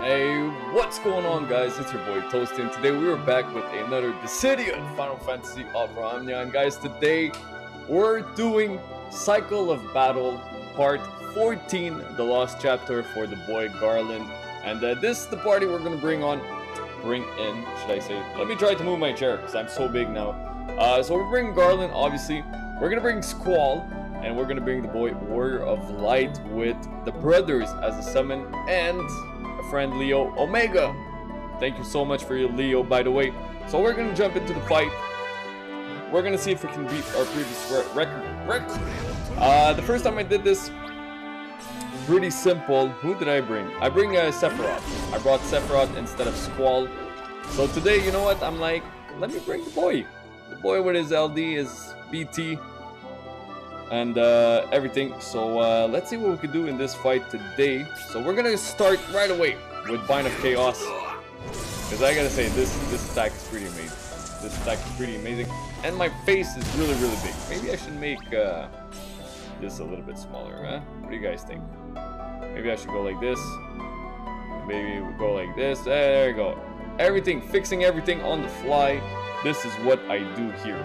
Hey, what's going on, guys? It's your boy Toast, and today we are back with another Dissidia Final Fantasy Opera Omnia. And guys, today we're doing Cycle of Battle Part 14, the Lost Chapter for the boy Garland. And this is the party we're gonna bring in, should I say? Let me try to move my chair because I'm so big now. So we're bringing Garland, obviously. We're gonna bring Squall, and we're gonna bring the boy Warrior of Light with the Brothers as a summon, and a friend Leo Omega. Thank you so much for your Leo, by the way. So we're gonna jump into the fight. We're gonna see if we can beat our previous record. The first time I did this, pretty simple. Who did I bring? I bring Sephiroth. I brought Sephiroth instead of Squall. So today, you know what? I'm like, let me bring the boy. The boy with his LD, his BT, and everything. So let's see what we can do in this fight today. So we're gonna start right away with Bind of Chaos, because I gotta say this attack is pretty amazing. This attack is pretty amazing, and my face is really big. Maybe I should make this a little bit smaller, huh? What do you guys think? Maybe I should go like this. Maybe we'll go like this. There you go. Everything, fixing everything on the fly. This is what I do here.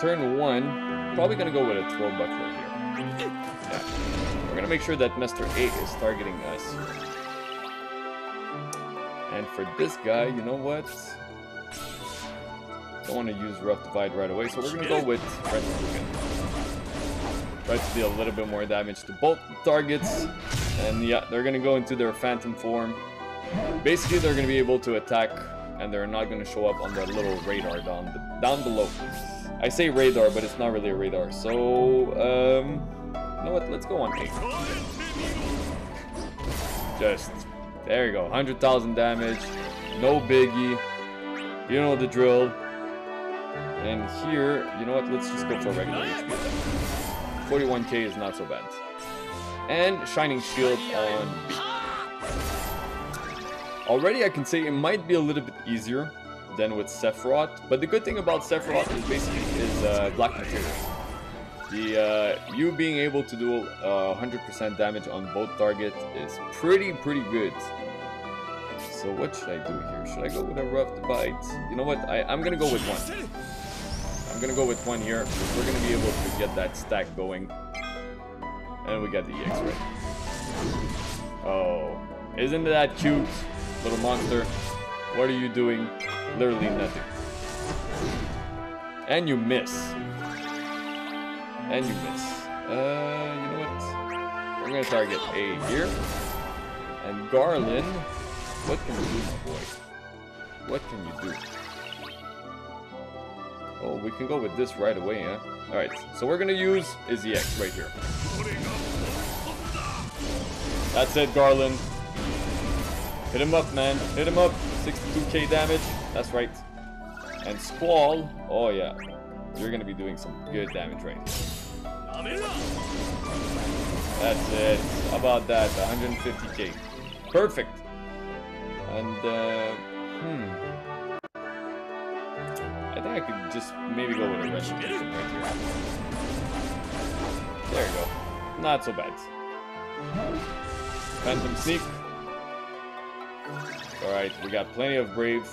Turn one, probably gonna go with a throw buckler here. Yeah. We're gonna make sure that Mr. A is targeting us. And for this guy, you know what? Don't want to use Rough Divide right away, so we're gonna go with Renzokuken. Try to deal a little bit more damage to both targets, and yeah, they're gonna go into their Phantom form. Basically, they're gonna be able to attack, and they're not going to show up on that little radar down below. I say radar, but it's not really a radar. So, you know what? Let's go on 8. Just, there you go. 100,000 damage. No biggie. You know the drill. And here, you know what? Let's just go for regular HP. 41k is not so bad. And Shining Shield on B. Already I can say it might be a little bit easier than with Sephiroth, but the good thing about Sephiroth is basically his black material. The you being able to do 100% damage on both targets is pretty good. So what should I do here? Should I go with a Rough Divide? You know what? I'm gonna go with one. I'm gonna go with one here. We're gonna be able to get that stack going, and we got the EX right. Oh, isn't that cute? Little monster, what are you doing? Literally nothing. And you miss. And you miss. You know what? We're gonna target A here. And Garland, what can you do, my boy? What can you do? Oh, we can go with this right away, huh? Alright, so we're gonna use Izzy X right here. That's it, Garland. Hit him up, man. Hit him up. 62k damage. That's right. And Squall. Oh, yeah. You're going to be doing some good damage right here. That's it. How about that? 150k. Perfect. And, I think I could just maybe go with a Renzokuken right here. There you go. Not so bad. Phantom Sneak. Alright, we got plenty of Brave.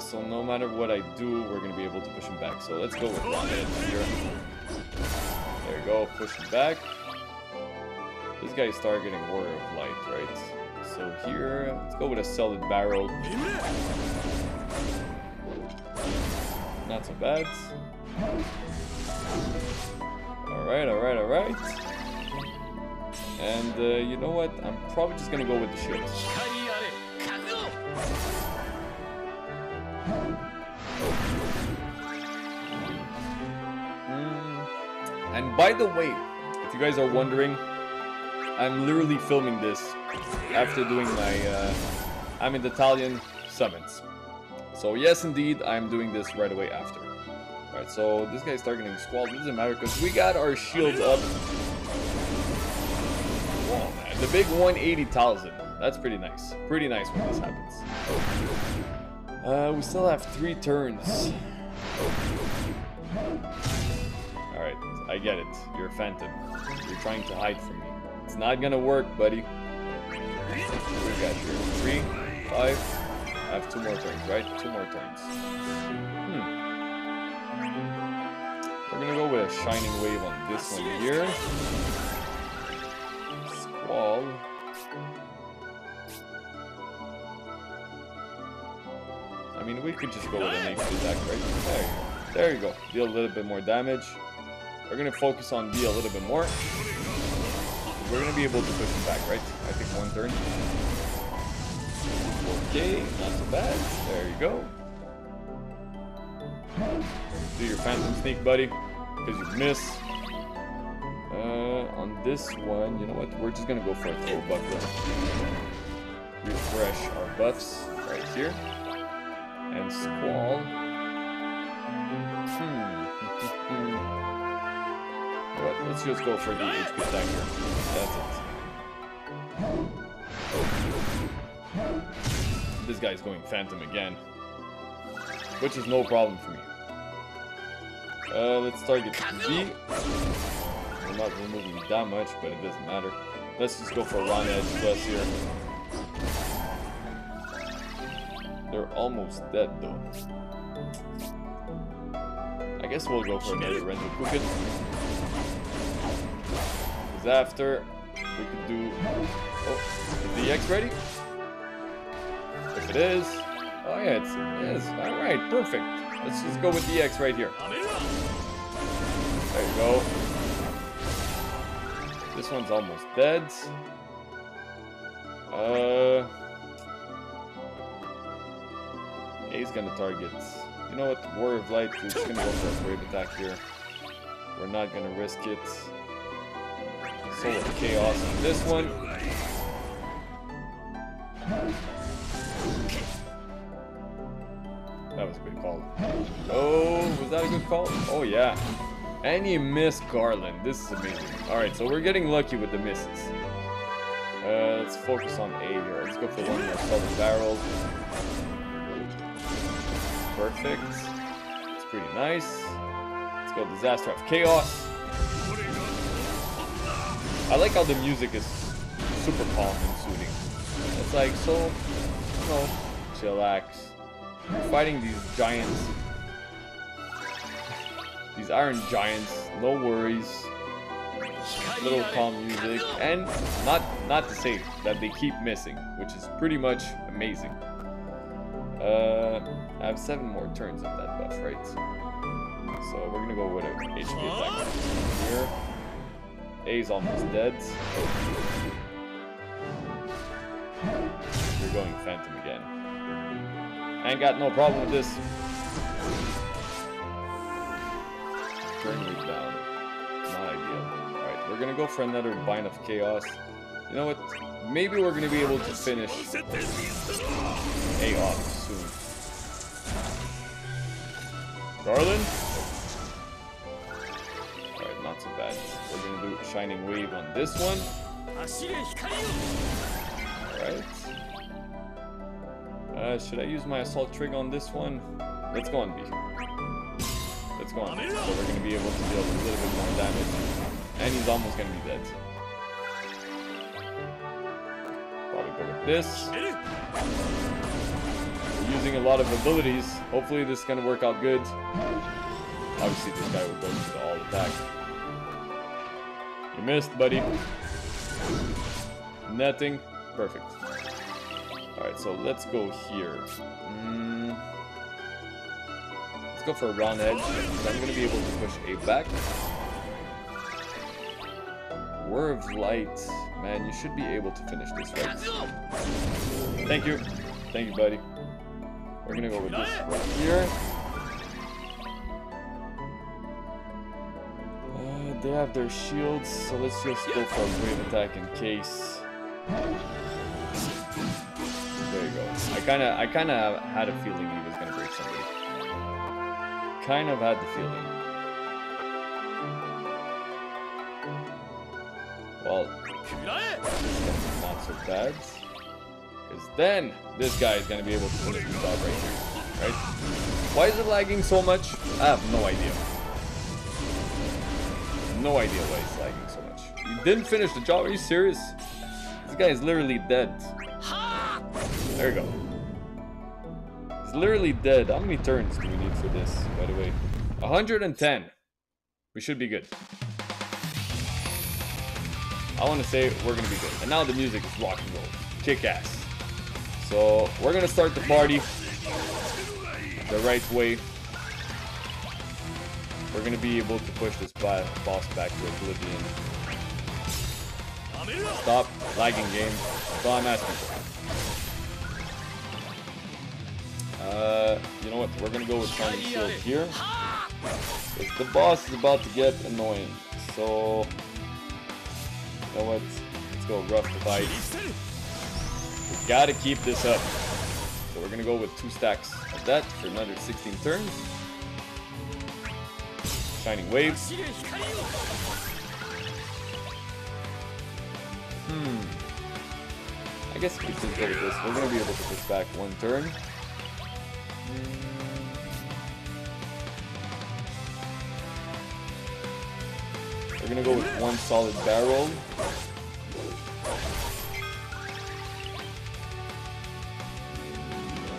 So no matter what I do, we're going to be able to push him back. So let's go with one hit here. There you go, push him back. This guy's targeting Warrior of Light, right? So here, let's go with a Solid Barrel. Not so bad. Alright, alright, alright. And you know what? I'm probably just gonna go with the shield. And by the way, if you guys are wondering, I'm literally filming this after doing my I'm in Italian summons. So yes, indeed, I'm doing this right away after. All right, so this guy's targeting Squall. It doesn't matter because we got our shields up. The big 180,000. That's pretty nice. Pretty nice when this happens. We still have 3 turns. Alright, I get it. You're a phantom. You're trying to hide from me. It's not gonna work, buddy. We got here 3, 5. I have 2 more turns, right? 2 more turns. We're gonna go with a Shining Wave on this one here. Squall. I mean, we could just go with an extra attack, right? There you go. Deal a little bit more damage. We're gonna focus on D a little bit more. We're gonna be able to push him back, right? I think 1 turn. Okay, not so bad. There you go. Do your Phantom Sneak, buddy, because you miss. On this one, you know what? We're just gonna go for a throw buff run. Refresh our buffs right here. And Squall. But let's just go for the HP attack here. That's it. This guy's going Phantom again, which is no problem for me. Let's target Z. We're not removing that much, but it doesn't matter. Let's just go for a Ron Edge Plus here. They're almost dead though. I guess we'll go for another Renzokuken. Because after, we could do... Oh, is the X ready? If it is... Oh yeah, it is. Alright, perfect. Let's just go with the X right here. There you go. This one's almost dead. He's gonna target. You know what? Warrior of Light is gonna go for a wave attack here. We're not gonna risk it. Soul of Chaos on this one. That was a good call. Oh, was that a good call? Oh yeah. And you missed Garland. This is amazing. Alright, so we're getting lucky with the misses. Let's focus on A here. Let's go for 1 more Solid Barrel. Perfect. It's pretty nice. Let's go Disaster of Chaos. I like how the music is super calm and soothing. It's like, so, you know, chillax. You're fighting these giants. These iron giants. No worries. Little calm music. And not to say that they keep missing, which is pretty much amazing. I have 7 more turns of that buff, right? So we're gonna go with an HP attack here. A's almost dead. We're going Phantom again. I ain't got no problem with this. Turn me down. Not ideal. Alright, we're gonna go for another Bind of Chaos. You know what? Maybe we're gonna be able to finish A off soon. Garland? Alright, not so bad. We're gonna do Shining Wave on this one. Alright. Should I use my Assault Trig on this one? Let's go on B. Let's go on B. So we're gonna be able to deal a little bit more damage. And he's almost gonna be dead. Go with this. We're using a lot of abilities. Hopefully this is gonna work out good. Obviously this guy will go to the all attack. You missed, buddy. Nothing. Perfect. Alright, so let's go here. Let's go for a round edge. So I'm gonna be able to push 8 back. Warrior of Light. Man, you should be able to finish this, right? Thank you. Thank you, buddy. We're gonna go with this right here. They have their shields, so let's just go for a wave attack in case. There you go. I kinda had a feeling he was gonna break somebody. Kind of had the feeling. Well, not so bad, because then this guy is going to be able to finish the job right here, right? Why is it lagging so much? I have no idea. No idea why it's lagging so much. You didn't finish the job? Are you serious? This guy is literally dead. There we go. He's literally dead. How many turns do we need for this, by the way? 110. We should be good. I want to say we're going to be good. And now the music is rock and roll. Kick ass. So we're going to start the party the right way. We're going to be able to push this boss back to oblivion. Stop lagging, game. That's all I'm asking for. You know what? We're going to go with Shining Shield here. The boss is about to get annoying. So... you know what? Let's go Rough Divide. We gotta keep this up. So we're gonna go with 2 stacks of that for another 16 turns. Shining Wave. I guess we can play with this. We're gonna be able to push back 1 turn. We're gonna go with 1 solid barrel.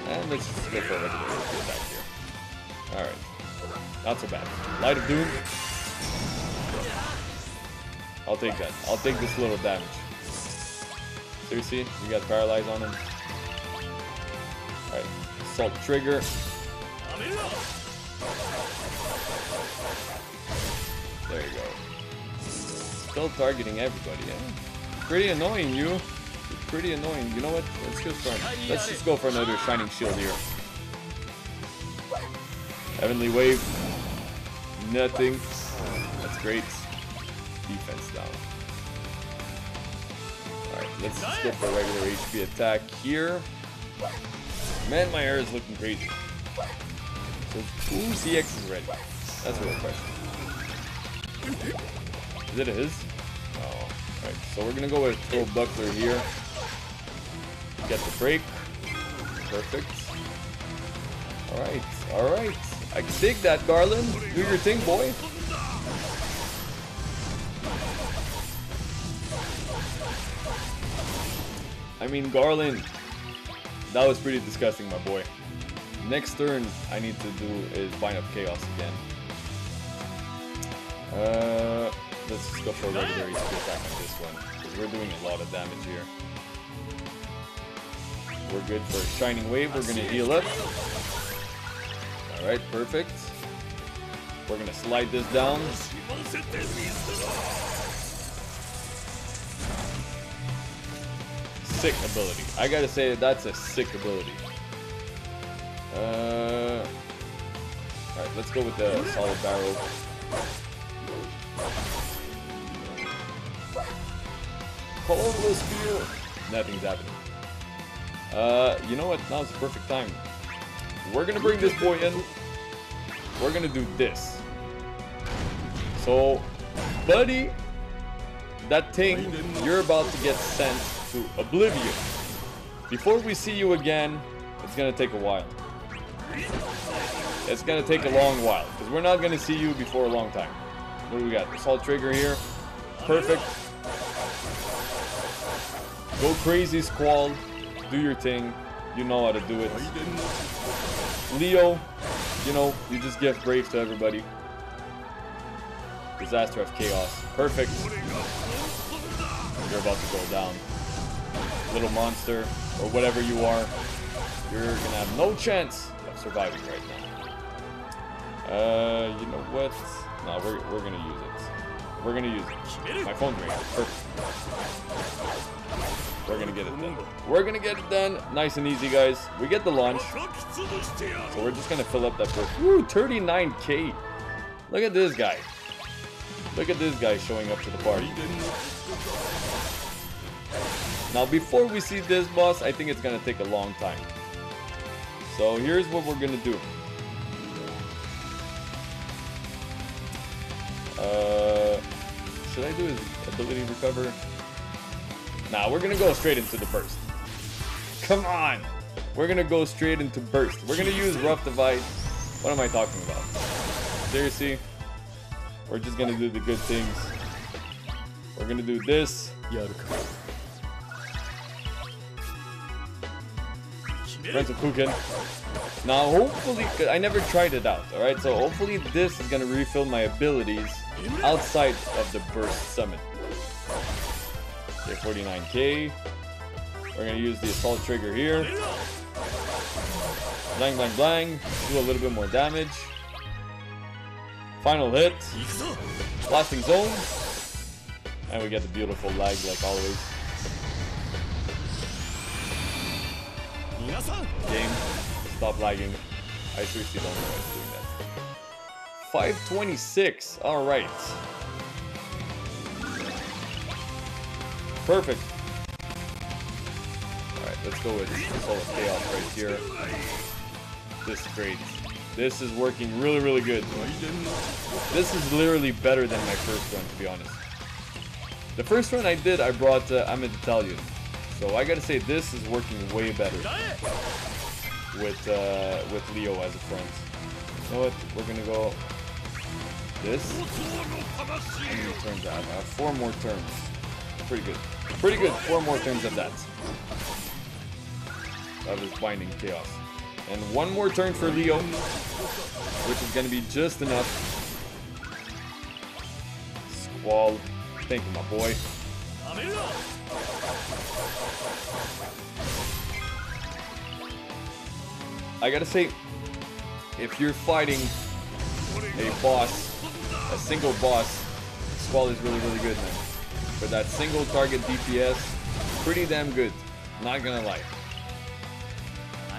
And let's just go for a regular attack back here. Alright. Not so bad. Light of Doom. I'll take that. I'll take this little damage. Seriously? You got paralyzed on him? Alright. Assault trigger. There you go. Still targeting everybody, eh? Pretty annoying, you. Pretty annoying. You know what? Let's just go for another Shining Shield here. Heavenly Wave. Nothing. That's great. Defense down. Alright, let's just go for a regular HP attack here. Man, my hair is looking crazy. So, ooh, ZX is ready. That's a real question. Is it his? Oh, alright, so we're gonna go with Full Buckler here. Get the break. Perfect. Alright, alright. I can dig that, Garland. Do your thing, boy. I mean, Garland, that was pretty disgusting, my boy. Next turn I need to do is Bind of Chaos again. Let's just go for a regular easy attack on this one, because we're doing a lot of damage here. We're good for a Shining Wave. We're going to heal up. Alright, perfect. We're going to slide this down. Sick ability. I gotta say, that's a sick ability. Alright, let's go with the Solid Barrel. Colossal Spear! Nothing's happening. You know what? Now's the perfect time. We're gonna bring this boy in. We're gonna do this. So, buddy, that thing, you're about to get sent to oblivion. Before we see you again, it's gonna take a while. It's gonna take a long while, because we're not gonna see you before a long time. What do we got? Assault trigger here. Perfect. Go crazy, Squall. Do your thing. You know how to do it. Leo, you know, you just give brave to everybody. Disaster of Chaos. Perfect. You're about to go down. Little monster, or whatever you are, you're gonna have no chance of surviving right now. You know what? No, we're gonna use it. We're gonna use it. My phone's ringing. Perfect. We're gonna get it done. We're gonna get it done. Nice and easy, guys. We get the launch. So we're just gonna fill up that first. Woo, 39k. Look at this guy. Look at this guy showing up to the party. Now, before we see this boss, I think it's gonna take a long time. So here's what we're gonna do. Should I do his ability recover? Nah, we're gonna go straight into the burst. Come on! We're gonna go straight into burst. We're gonna use Rough Divide. What am I talking about? Seriously? We're just gonna do the good things. We're gonna do this. Yoruko. Renzokuken. Now hopefully, cause I never tried it out, alright? So hopefully this is gonna refill my abilities outside of the burst summon. Okay, 49k. We're gonna use the assault trigger here. Blang, blang, blang. Do a little bit more damage. Final hit. Blasting zone. And we get the beautiful lag like always. Game, stop lagging. I seriously don't know why it's doing that. 526, alright. Perfect. Alright, let's go with Solid Chaos right here. This is great. This is working really, really good. This is literally better than my first one, to be honest. The first one I did, I brought I'm an Italian. So I gotta say, this is working way better with Leo as a front. You know what? We're gonna go this. How many turns I have? I have 4 more turns. Pretty good. Pretty good. 4 more turns of that. That was Binding Chaos. And 1 more turn for Leo, which is gonna be just enough. Squall. Thank you, my boy. I gotta say, if you're fighting a boss, a single boss, Squall is really, really good, man. For that single target DPS, pretty damn good. Not gonna lie.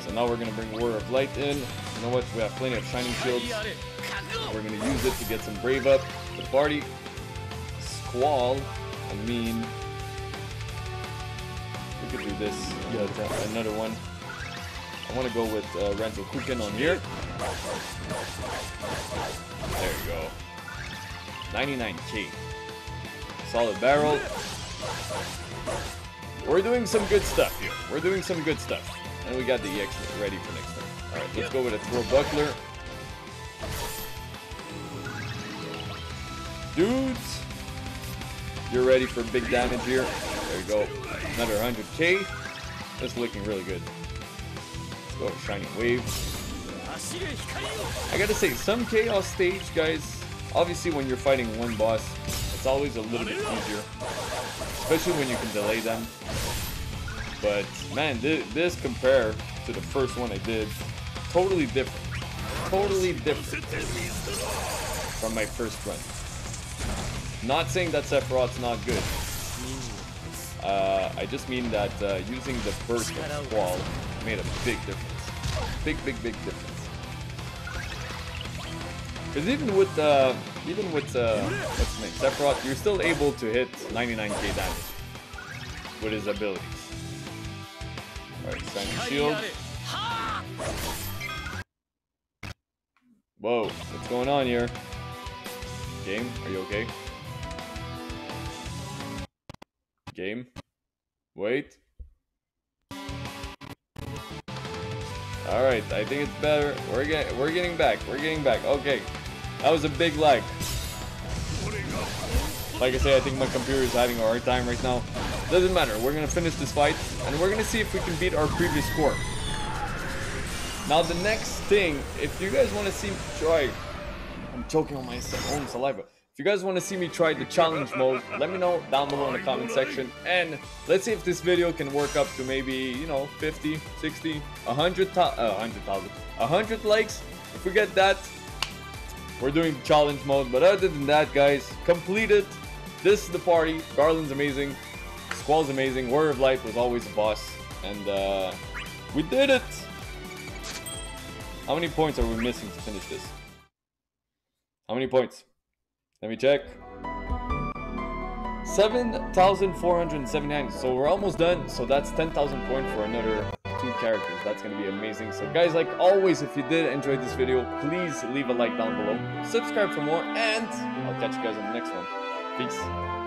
So now we're gonna bring Warrior of Light in. You know what? We have plenty of Shining Shields. We're gonna use it to get some Brave up. The party. Squall. I mean, we could do this. Yeah, another one. I want to go with Renzokuken on here. There you go. 99k. Solid barrel. We're doing some good stuff here. We're doing some good stuff. And we got the EX ready for next time. Alright, let's go with a throw buckler. Dudes. You're ready for big damage here. There you go. Another 100k. That's looking really good. Let's go Shining Wave. I gotta say, some Chaos stage, guys, obviously when you're fighting one boss, it's always a little bit easier. Especially when you can delay them. But, man, this compared to the first one I did, totally different. Totally different from my first run. Not saying that Sephiroth's not good. I just mean that using the burst of Squall made a big difference. Big difference. Because even with what's his name, Sephiroth, you're still able to hit 99k damage with his abilities. Alright, Shining Shield. Whoa, what's going on here? Game, are you okay? Game. Wait. Alright, I think it's better. We're getting back. We're getting back. Okay. That was a big lag. Like I say, I think my computer is having a hard time right now. Doesn't matter. We're gonna finish this fight and we're gonna see if we can beat our previous score. Now the next thing, if you guys wanna see me try, I'm choking on my own saliva. If you guys want to see me try the challenge mode, let me know down below in the comment section, and let's see if this video can work up to maybe, you know, 50, 60, 100 likes. If we get that, we're doing the challenge mode. But other than that, guys, complete it. This is the party. Garland's amazing. Squall's amazing. Warrior of Light was always a boss, and we did it. How many points are we missing to finish this? How many points? Let me check. 7,479. So we're almost done. So that's 10,000 points for another 2 characters. That's going to be amazing. So guys, like always, if you did enjoy this video, please leave a like down below. Subscribe for more, and I'll catch you guys in the next one. Peace.